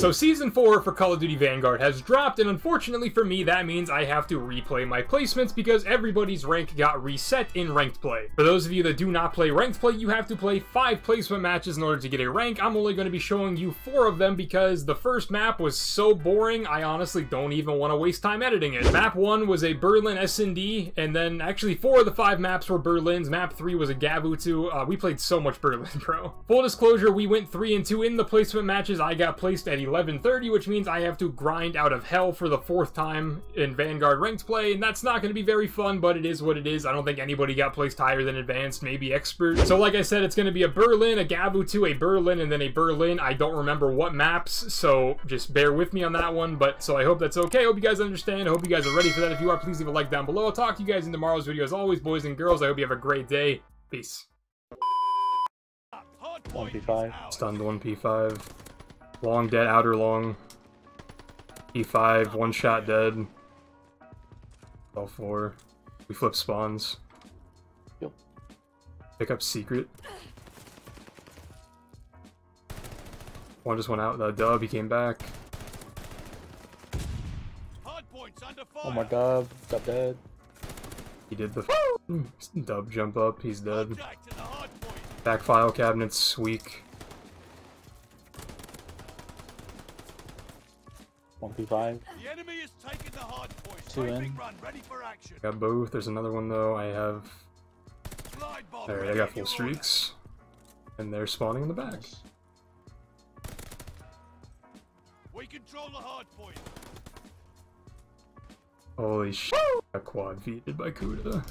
So Season 4 for Call of Duty Vanguard has dropped, and unfortunately for me, that means I have to replay my placements because everybody's rank got reset in ranked play. For those of you that do not play ranked play, you have to play 5 placement matches in order to get a rank. I'm only going to be showing you 4 of them because the first map was so boring, I honestly don't even want to waste time editing it. Map 1 was a Berlin S&D, and then actually 4 of the 5 maps were Berlins. Map 3 was a Gabutu. We played so much Berlin, bro. Full disclosure, we went 3-2 in the placement matches. I got placed at 11:30, which means I have to grind out of hell for the 4th time in Vanguard ranked play, and that's not going to be very fun, but it is what it is. I don't think anybody got placed higher than advanced, maybe expert. So like I said, it's going to be a Berlin, a Gabutu, a Berlin, and then a Berlin. I don't remember what maps, so just bear with me on that one, but so I hope that's okay. I hope you guys understand. I hope you guys are ready for that. If you are, please leave a like down below. I'll talk to you guys in tomorrow's video. As always, boys and girls, I hope you have a great day. Peace. 1P5. Stunned 1P5. Long dead, outer long. P5, one shot dead. L4. We flip spawns. Yep. Pick up secret. One just went out with a dub, he came back. Oh my god, got dead. He did the dub jump up, he's dead. Back file cabinets, weak. 1P5. The enemy is taking the hard point. 2 in. Run, ready for action. Got both. There's another one though. I have. There, I got full streaks. And they're spawning in the back. Nice. We control the hard point. Holy shit. I got quad feeded by Kuda.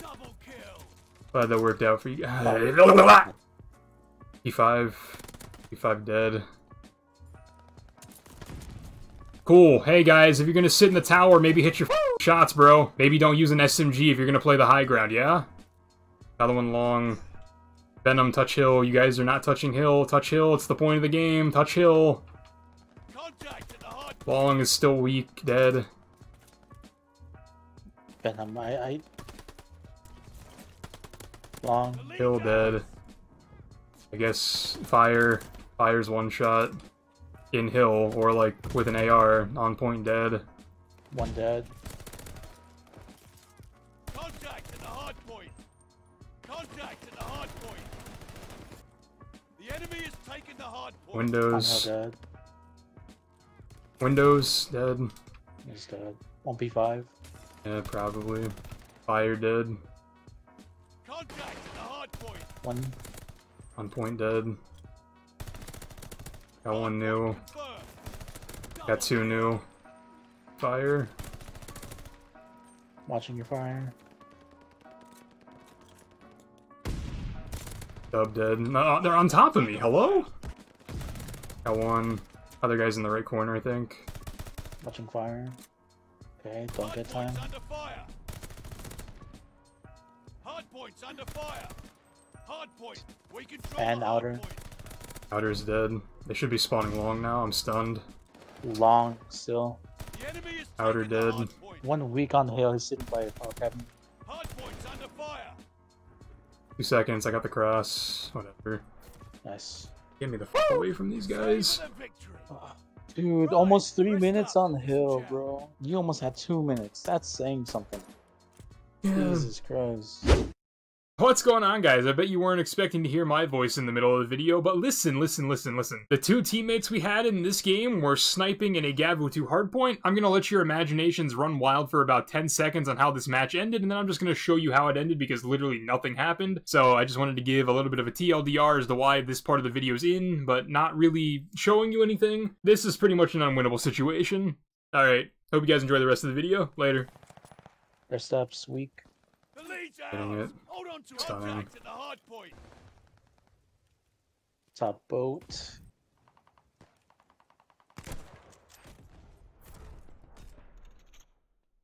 Double kill. Glad that worked out for you guys. P5. P5 dead. Cool. Hey guys, if you're gonna sit in the tower, maybe hit your shots, bro. Maybe don't use an SMG if you're gonna play the high ground, yeah? Another one long. Venom, touch hill. You guys are not touching hill. Touch hill, it's the point of the game. Touch hill. Long is still weak, dead. Venom, I... Long. Hill, dead. I guess fire's one shot in hill, or like with an AR, on point dead. One dead. Contact at the hard point. Contact at the hard point. The enemy is taking the hard point. Windows. Dead. Windows dead. He's dead. 1P5. Yeah, probably. Fire dead. Contact at the hard point. One. On point dead. Got one new. Got 2 new. Fire. Watching your fire. Dub dead. No, they're on top of me. Hello? Got one. Other guy's in the right corner, I think. Watching fire. Okay, don't get time. Hard points under fire. Hard point. We control and outer. Outer's dead. They should be spawning long now. I'm stunned. Long still. The enemy is outer dead. 1 week on the hill. He's sitting by a power cabin. Hard point's under fire. 2 seconds. I got the cross. Whatever. Nice. Get me the fuck away from these guys. Dude, almost 3 minutes on the hill, bro. You almost had 2 minutes. That's saying something. Yeah. Jesus Christ. What's going on, guys? I bet you weren't expecting to hear my voice in the middle of the video, but listen. The 2 teammates we had in this game were sniping in a Gabutu hardpoint. I'm going to let your imaginations run wild for about 10 seconds on how this match ended, and then I'm just going to show you how it ended because literally nothing happened. So I just wanted to give a little bit of a TLDR as to why this part of the video is in, but not really showing you anything. This is pretty much an unwinnable situation. Alright, hope you guys enjoy the rest of the video. Later. Their steps weak. Getting it. Hold on to contact at the hard point. Top boat.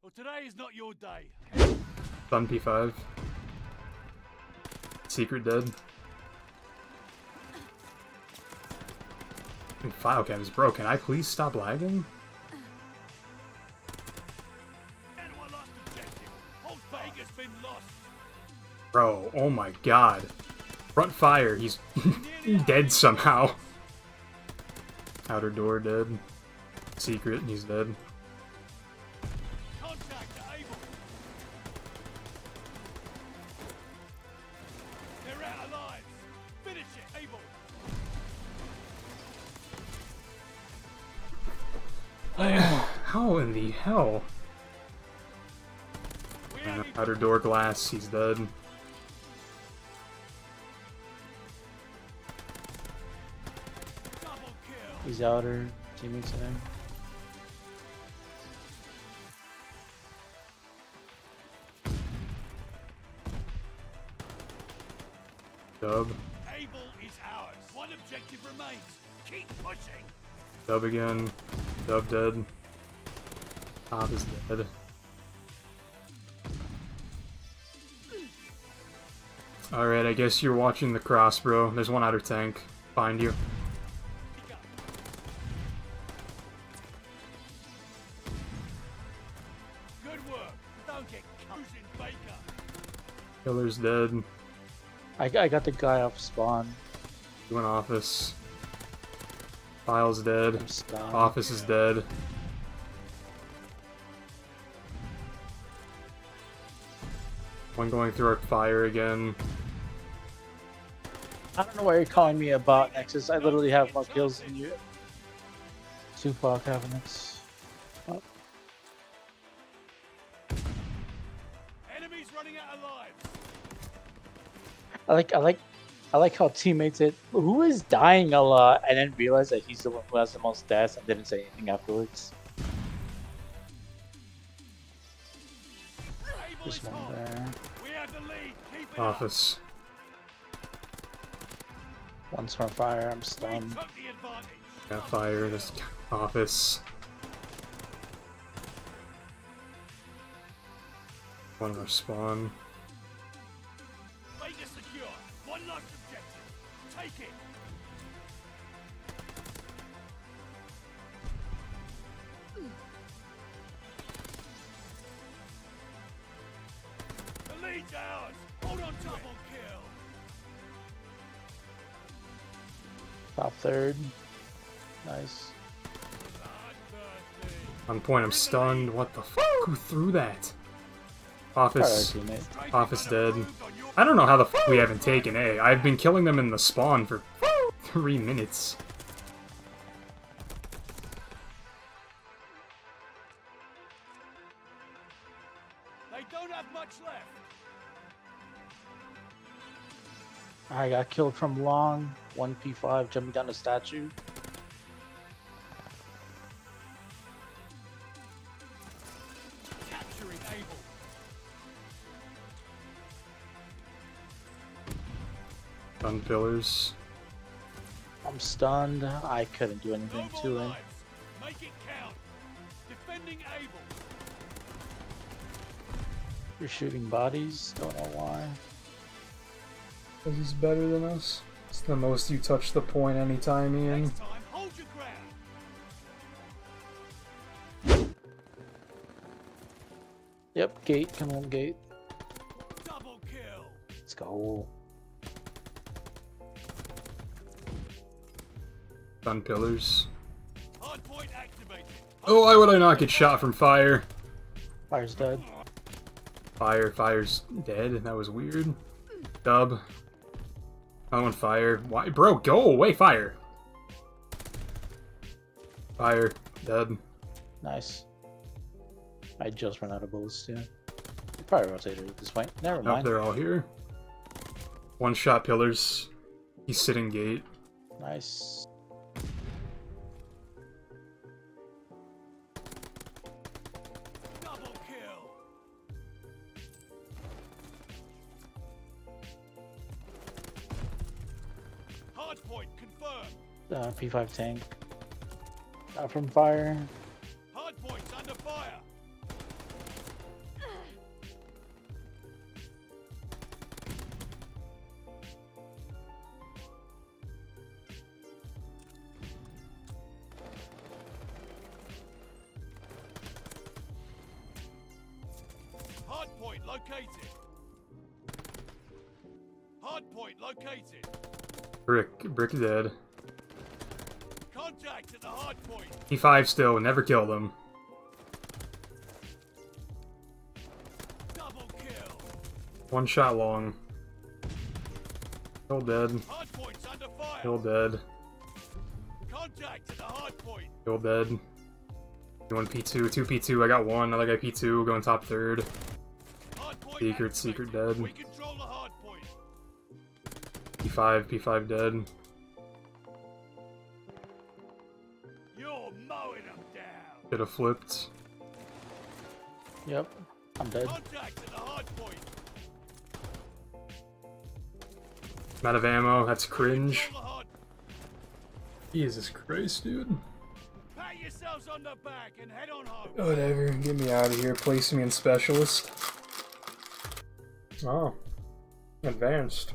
Well, today is not your day. Stun P5. Secret dead. File cam is broken. Can I please stop lagging? Bro, oh my god. Front fire. He's dead somehow. Outer door dead. Secret, he's dead. How in the hell? Outer door glass, he's dead. He's outer, teammates in there. Dub. Able is ours. One objective remains. Keep pushing. Dub again. Dub dead. Top is dead. Alright, I guess you're watching the cross, bro. There's one outer tank. Find you. Good work. Don't get confused, Baker. Killer's dead. I got the guy off spawn. You in office. File's dead. Office is dead. One going through our fire again. I don't know why you're calling me a bot, Nexus. I literally have more kills than you. Tupac having this. Oh. Enemies running out of lives. I like how teammates it. Who is dying a lot and then realize that he's the one who has the most deaths and didn't say anything afterwards. Just one there. Office. One's from fire. I'm stunned. Got fire. This office. One more spawn. One last objective. Take it. The lead's ours. Hold on, double kill. Top third. Nice. On point. I'm stunned. What the fuck? Who threw that? Office. Office dead. I don't know how the f we haven't taken A. I've been killing them in the spawn for 3 minutes. They don't have much left. I got killed from long. 1P5 jumping down a statue. Stun pillars. I'm stunned. I couldn't do anything to him. Make it count. Defending Able. You're shooting bodies. Don't know why. This is better than us. It's the most you touch the point anytime, Ian. Next time, hold your ground. Yep, gate. Come on, gate. Double kill. Let's go. Stun pillars. Oh, why would I not get shot from fire? Fire's dead. Fire's dead. That was weird. Dub. I want fire. Why, bro? Go away, fire. Fire. Dead. Nice. I just ran out of bullets too. Probably rotated at this point. Never mind. They're all here. One shot pillars. He's sitting gate. Nice. P5 tank. Not from fire. Hard points under fire. Hard point located. Hard point. point located. Brick dead. Contact at the hard point. P5 still, never kill them. Double kill. One shot long. Kill dead. Hard point's under fire. Kill dead. Contact at the hard point. Kill dead. One P2, two P2, I got one, another guy P2, going top third. Secret dead. We control the hard point. P5 dead. You're mowing them down. Should have flipped. Yep, I'm dead. Contact at the hard point. I'm out of ammo, that's cringe. Jesus Christ, dude. Pat yourselves on the back and head on home. Whatever, get me out of here. Place me in specialist. Oh, advanced.